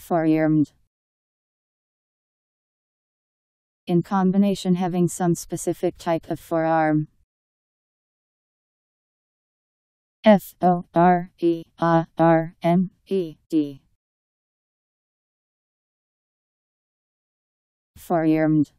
formed. In combination having some specific type of forearm. F-O-R-E-A-R-M-E-D. Forearmed.